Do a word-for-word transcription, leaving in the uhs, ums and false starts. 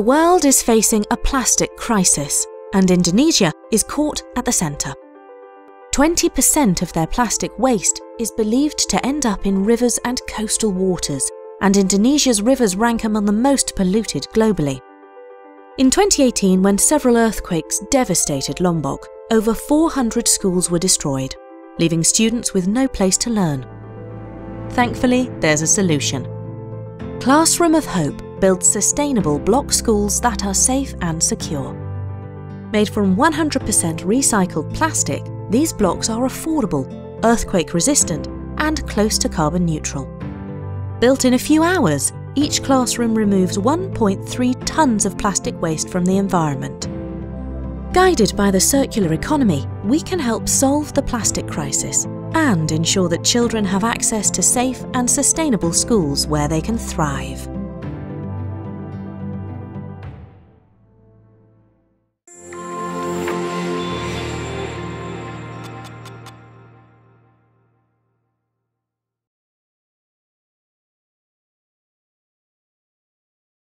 The world is facing a plastic crisis, and Indonesia is caught at the centre. twenty percent of their plastic waste is believed to end up in rivers and coastal waters, and Indonesia's rivers rank among the most polluted globally. In twenty eighteen, when several earthquakes devastated Lombok, over four hundred schools were destroyed, leaving students with no place to learn. Thankfully, there's a solution. Classroom of Hope builds sustainable block schools that are safe and secure. Made from one hundred percent recycled plastic, these blocks are affordable, earthquake-resistant, and close to carbon neutral. Built in a few hours, each classroom removes one point three tonnes of plastic waste from the environment. Guided by the circular economy, we can help solve the plastic crisis and ensure that children have access to safe and sustainable schools where they can thrive.